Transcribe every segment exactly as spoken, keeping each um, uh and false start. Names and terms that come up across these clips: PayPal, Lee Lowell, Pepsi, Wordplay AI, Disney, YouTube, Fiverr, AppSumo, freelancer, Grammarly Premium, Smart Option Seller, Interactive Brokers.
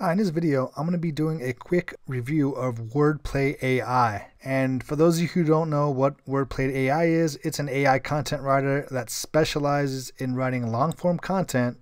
Hi, in this video, I'm going to be doing a quick review of Wordplay A I. And for those of you who don't know what Wordplay A I is, it's an A I content writer that specializes in writing long-form content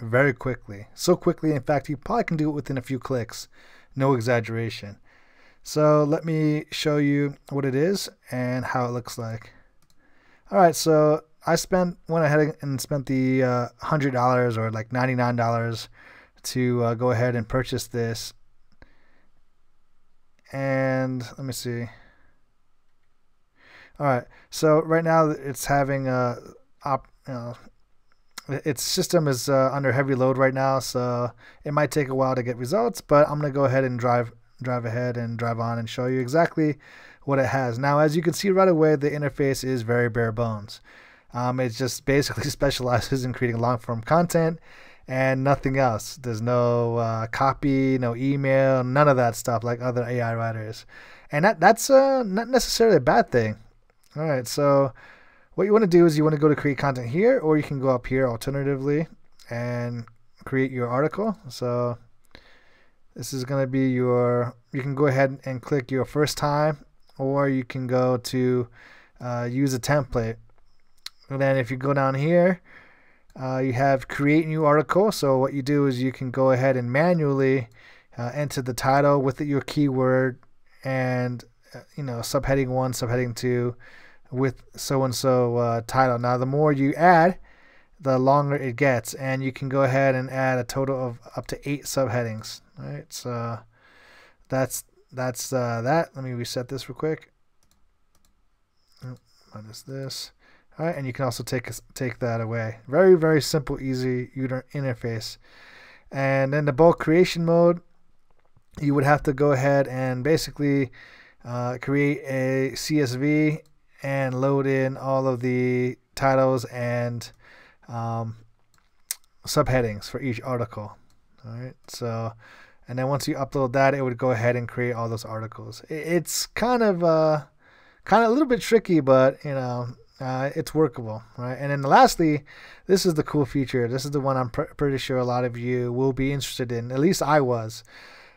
very quickly. So quickly, in fact, you probably can do it within a few clicks. No exaggeration. So let me show you what it is and how it looks like. All right, so I spent went ahead and spent the uh, one hundred dollars or like ninety-nine dollars to uh, go ahead and purchase this. And let me see. All right, so right now it's having a op, you know, its system is uh, under heavy load right now, so it might take a while to get results, but I'm gonna go ahead and drive drive ahead and drive on and show you exactly what it has. Now, as you can see right away, the interface is very bare bones. Um, it just basically specializes in creating long-form content and nothing else. There's no uh, copy, no email, none of that stuff like other A I writers. And that, that's uh, not necessarily a bad thing. All right, so what you want to do is you want to go to create content here, or you can go up here alternatively and create your article. So this is going to be your, you can go ahead and click your first time, or you can go to uh, use a template. And then if you go down here, Uh, you have create new article. So what you do is you can go ahead and manually uh, enter the title with your keyword and uh, you know, subheading one, subheading two, with so and so uh, title. Now the more you add, the longer it gets, and you can go ahead and add a total of up to eight subheadings. All right, so that's that's uh, that. Let me reset this real quick. Oh, minus this. All right, and you can also take take that away. Very, very simple, easy user interface. And in the bulk creation mode, you would have to go ahead and basically uh, create a C S V and load in all of the titles and um, subheadings for each article. All right, so, and then once you upload that, it would go ahead and create all those articles. It's kind of uh, kind of a little bit tricky, but you know. Uh, it's workable, right? And then lastly, this is the cool feature. This is the one I'm pr pretty sure a lot of you will be interested in. At least I was.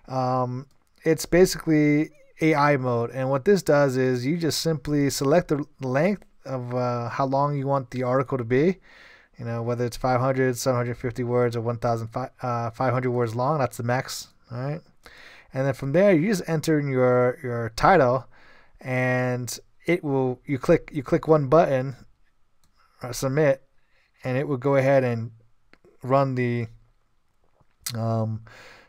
Um, it's basically A I mode. And what this does is you just simply select the length of uh, how long you want the article to be. You know, whether it's five hundred, seven hundred fifty words, or one thousand five hundred words long. That's the max, all right? And then from there, you just enter in your, your title, and it will, you click you click one button, uh, submit, and it will go ahead and run the um,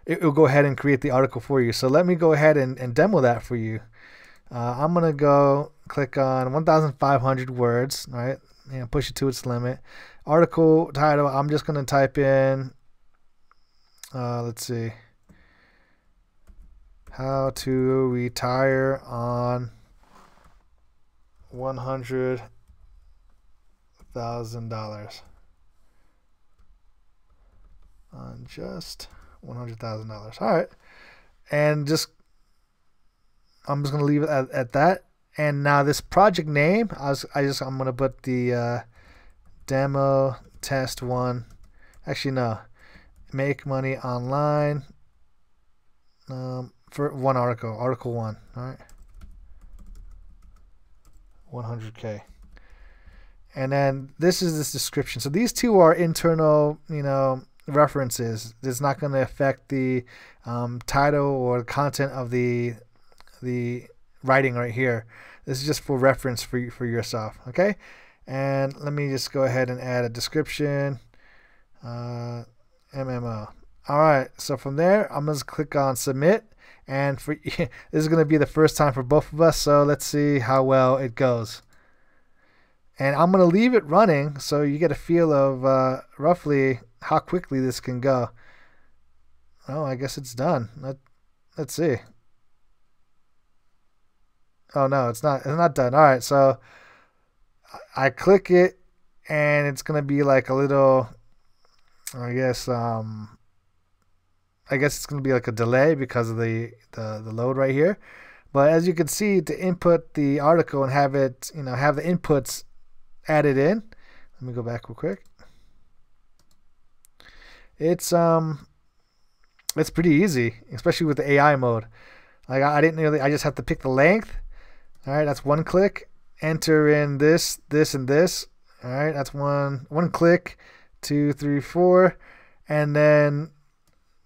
it will go ahead and create the article for you. So let me go ahead and, and demo that for you. Uh, I'm gonna go click on one thousand five hundred words, right, and push it to its limit. Article title, I'm just gonna type in, uh, let's see, how to retire on One hundred thousand dollars on just one hundred thousand dollars. All right, and just I'm just gonna leave it at, at that. And now this project name, I was I just I'm gonna put the uh, demo test one. Actually, no, make money online um, for one article, article one. All right. one hundred K, and then this is this description. So these two are internal, you know, references. It's not going to affect the um, title or content of the the writing right here. This is just for reference for you, for yourself. Okay, and let me just go ahead and add a description. Uh, M M O. All right. So from there, I'm going to click on submit. And for this is going to be the first time for both of us, so let's see how well it goes. And I'm going to leave it running so you get a feel of uh, roughly how quickly this can go. Oh, I guess it's done. Let, let's see. Oh no, it's not. It's not done. All right, so I click it, and it's going to be like a little, I guess. Um, I guess it's going to be like a delay because of the, the the load right here, but as you can see, to input the article and have it, you know, have the inputs added in. Let me go back real quick. It's um, it's pretty easy, especially with the A I mode. Like I didn't really, I just have to pick the length. All right, that's one click. Enter in this, this, and this. All right, that's one, one click, two, three, four. And then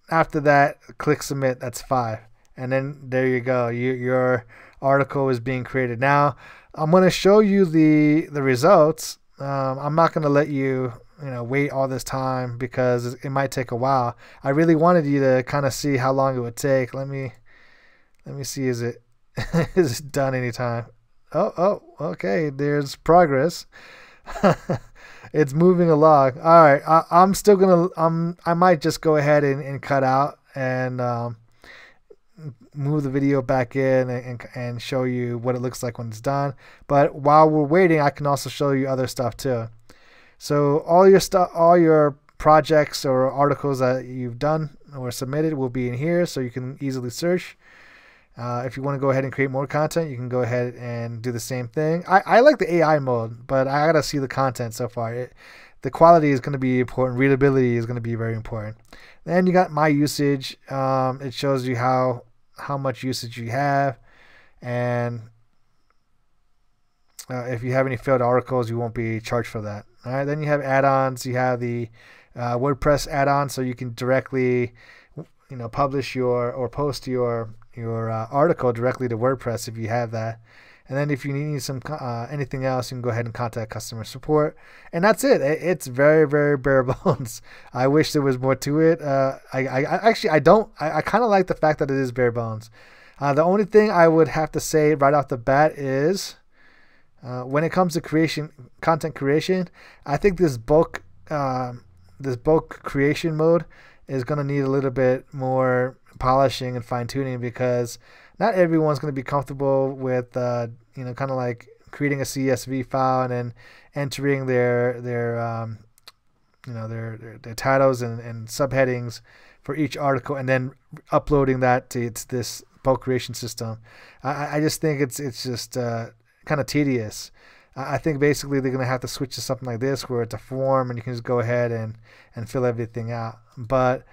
after that, click submit, that's five. And then there you go, you, your article is being created. Now, I'm gonna show you the, the results. Um, I'm not gonna let you, you know, wait all this time because it might take a while. I really wanted you to kind of see how long it would take. Let me, let me see, is it, is it done anytime? Oh, oh, okay, there's progress. It's moving along. All right, I, I'm still gonna, um, I might just go ahead and, and cut out and um, move the video back in and, and show you what it looks like when it's done. But while we're waiting, I can also show you other stuff too. So all your stuff, all your projects or articles that you've done or submitted will be in here, so you can easily search. Uh, if you want to go ahead and create more content, you can go ahead and do the same thing. I, I like the A I mode, but I gotta see the content so far. It, the quality is going to be important. Readability is going to be very important. Then you got my usage. Um, it shows you how how much usage you have, and uh, if you have any failed articles, you won't be charged for that. All right. Then you have add-ons. You have the uh, WordPress add-on, so you can directly, you know, publish your or post your your uh, article directly to WordPress if you have that. And then if you need some uh, anything else, you can go ahead and contact customer support. And that's it. It's very, very bare bones. I wish there was more to it. Uh, I, I actually I don't. I, I kind of like the fact that it is bare bones. Uh, the only thing I would have to say right off the bat is uh, when it comes to creation, content creation, I think this bulk, uh, this bulk creation mode is going to need a little bit more polishing and fine tuning, because not everyone's going to be comfortable with, uh, you know, kind of like creating a C S V file and then entering their, their, um, you know, their, their, their titles and, and subheadings for each article and then uploading that to it's this bulk creation system. I, I just think it's, it's just, uh, kind of tedious. I think basically they're going to have to switch to something like this where it's a form and you can just go ahead and, and fill everything out. But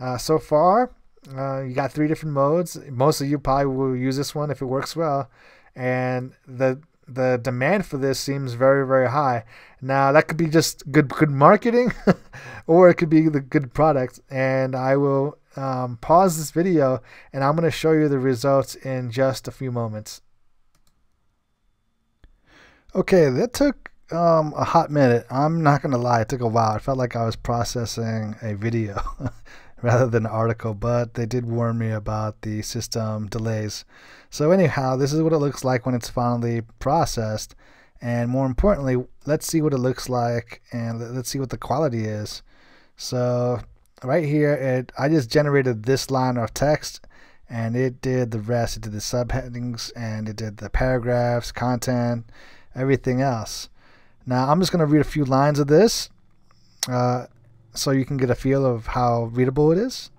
uh, so far, uh, you got three different modes. Most of you probably will use this one if it works well. And the the demand for this seems very, very high. Now, that could be just good, good marketing or it could be the good product. And I will um, pause this video and I'm going to show you the results in just a few moments. Okay, that took um, a hot minute. I'm not going to lie, it took a while. It felt like I was processing a video rather than an article, but they did warn me about the system delays. So anyhow, this is what it looks like when it's finally processed. And more importantly, let's see what it looks like and let's see what the quality is. So right here, it I just generated this line of text and it did the rest. It did the subheadings and it did the paragraphs, content, everything else. Now I'm just going to read a few lines of this uh, so you can get a feel of how readable it is.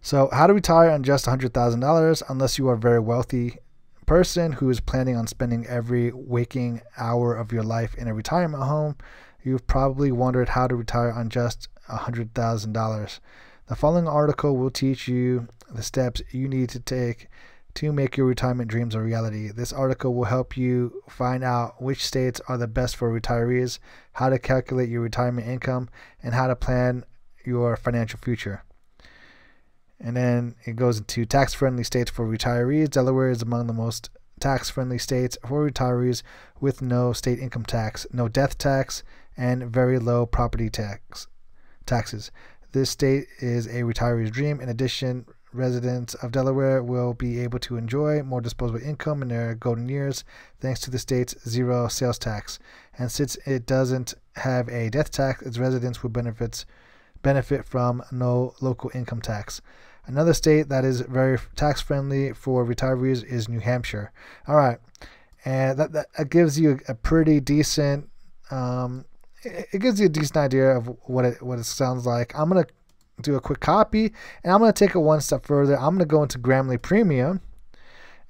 So, how to retire on just one hundred thousand dollars unless you are a very wealthy person who is planning on spending every waking hour of your life in a retirement home. You've probably wondered how to retire on just one hundred thousand dollars. The following article will teach you the steps you need to take to make your retirement dreams a reality. This article will help you find out which states are the best for retirees, how to calculate your retirement income, and how to plan your financial future. And then it goes into tax-friendly states for retirees. Delaware is among the most tax-friendly states for retirees, with no state income tax, no death tax, and very low property tax taxes. This state is a retiree's dream. In addition, residents of Delaware will be able to enjoy more disposable income in their golden years thanks to the state's zero sales tax. And since it doesn't have a death tax, its residents will benefits, benefit from no local income tax. Another state that is very tax friendly for retirees is New Hampshire. All right. And that, that gives you a pretty decent, um, it, it gives you a decent idea of what it, what it sounds like. I'm going to do a quick copy and I'm going to take it one step further. I'm going to go into Grammarly Premium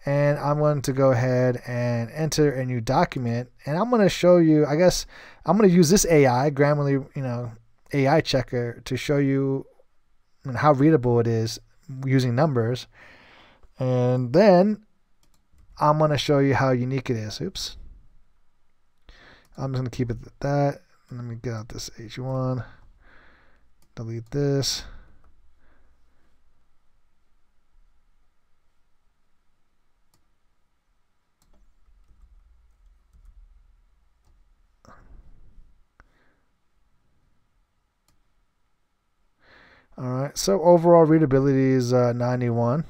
and I'm going to go ahead and enter a new document and I'm going to show you, I guess I'm going to use this A I Grammarly, you know, A I checker to show you and how readable it is using numbers. And then I'm going to show you how unique it is. Oops. I'm just going to keep it at that. Let me get out this H one. Delete this. Alright, so overall readability is uh, ninety-one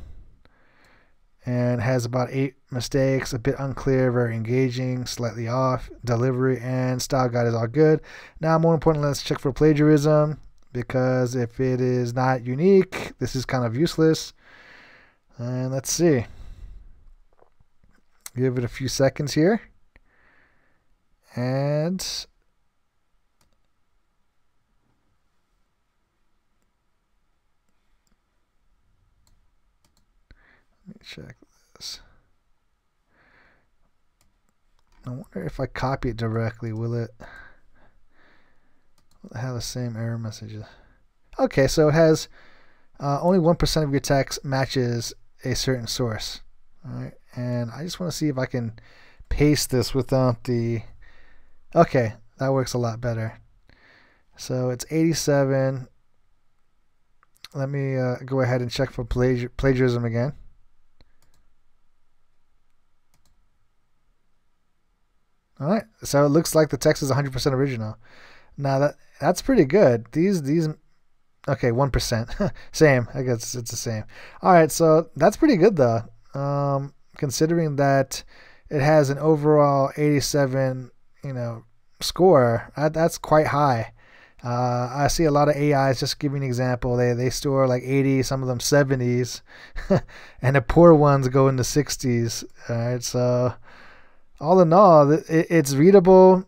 and has about eight mistakes, a bit unclear, very engaging, slightly off, delivery and style guide is all good. Now more importantly, let's check for plagiarism, because if it is not unique, this is kind of useless. And let's see. Give it a few seconds here. And let me check this. I wonder if I copy it directly, will it, will it have the same error messages? Okay, so it has uh, only one percent of your text matches a certain source. All right, and I just want to see if I can paste this without the... Okay, that works a lot better. So it's eighty-seven. Let me uh, go ahead and check for plagi- plagiarism again. Alright, so it looks like the text is one hundred percent original. Now that that's pretty good. These, these, okay, one percent. Same, I guess it's the same. Alright, so that's pretty good though, um, considering that it has an overall eighty-seven, you know, score. That, that's quite high. Uh, I see a lot of A Is, just give you an example, they, they store like eighty, some of them seventies, and the poor ones go in the sixties. Alright, so... all in all, it's readable.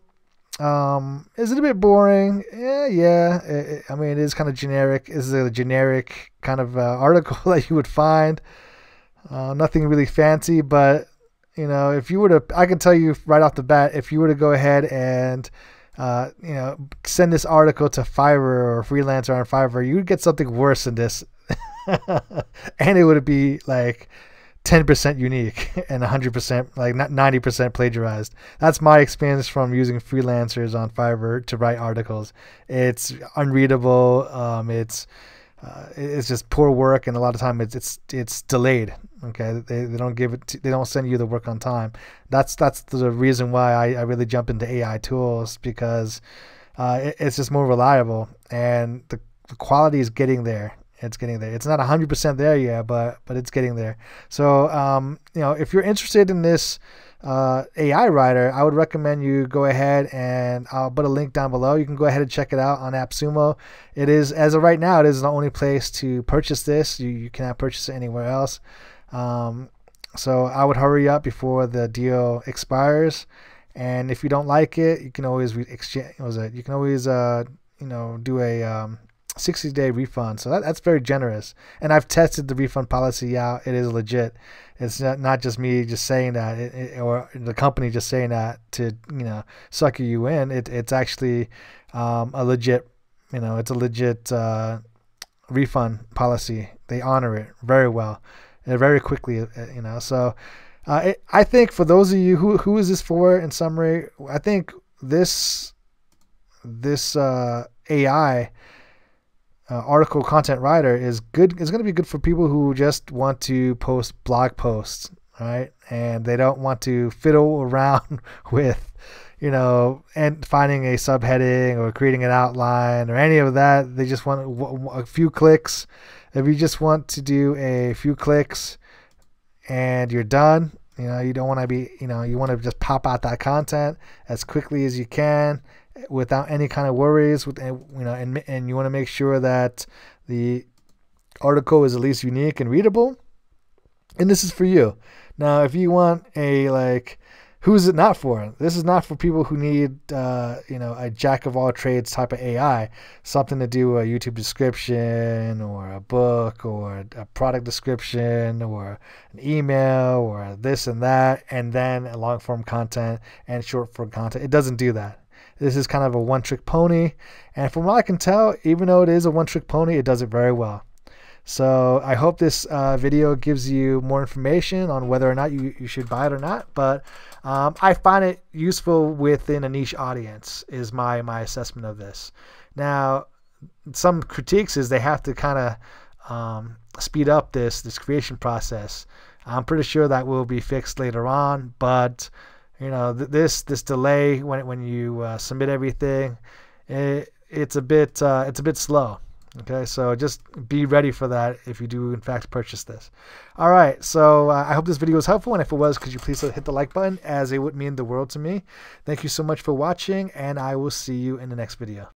Um, is it a bit boring? Yeah, yeah. It, it, I mean, it is kind of generic. Is it a generic kind of uh, article that you would find? Uh, nothing really fancy, but you know, if you were to, I can tell you right off the bat, if you were to go ahead and uh, you know, send this article to Fiverr or Freelancer on Fiverr, you'd get something worse than this, and it would be like ten percent unique and one hundred percent, like not ninety percent plagiarized. That's my experience from using freelancers on Fiverr to write articles. It's unreadable. Um, it's uh, it's just poor work, and a lot of time it's it's it's delayed. Okay, they, they don't give it. To, they don't send you the work on time. That's that's the reason why I, I really jump into A I tools, because uh, it, it's just more reliable, and the, the quality is getting there. It's getting there. It's not one hundred percent there yet, but but it's getting there. So, um, you know, if you're interested in this uh, A I writer, I would recommend you go ahead, and I'll put a link down below. You can go ahead and check it out on AppSumo. It is, as of right now, it is the only place to purchase this. You, you cannot purchase it anywhere else. Um, so I would hurry up before the deal expires. And if you don't like it, you can always re exchange. What was it? You can always, uh, you know, do a um, sixty day refund. So that, that's very generous, and I've tested the refund policy out. It is legit. It's not, not just me just saying that, it, it, or the company just saying that to, you know, sucker you in. It, it's actually um, a legit, you know, it's a legit uh, refund policy. They honor it very well and very quickly, you know. So uh, it, I think for those of you who, who is this for, in summary, I think this this uh, A I Uh, article content writer is good. It's going to be good for people who just want to post blog posts, right? And they don't want to fiddle around with, you know, and finding a subheading or creating an outline or any of that. They just want a few clicks. If you just want to do a few clicks and you're done, you know, you don't want to be, you know, you want to just pop out that content as quickly as you can, without any kind of worries, with, you know, and, and you want to make sure that the article is at least unique and readable, and this is for you. Now, if you want a, like, who is it not for? This is not for people who need, uh, you know, a jack of all trades type of A I, something to do a YouTube description or a book or a product description or an email or this and that, and then long form content and short form content. It doesn't do that. This is kind of a one-trick pony, and from what I can tell, even though it is a one-trick pony, it does it very well. So I hope this uh, video gives you more information on whether or not you, you should buy it or not. But um, I find it useful within a niche audience is my, my assessment of this. Now, some critiques is they have to kind of um, speed up this, this creation process. I'm pretty sure that will be fixed later on, but you know, th this this delay when when you uh, submit everything, it, it's a bit uh, it's a bit slow. Okay, so just be ready for that if you do in fact purchase this. All right, so uh, I hope this video was helpful, and if it was, could you please hit the like button, as it would mean the world to me. Thank you so much for watching, and I will see you in the next video.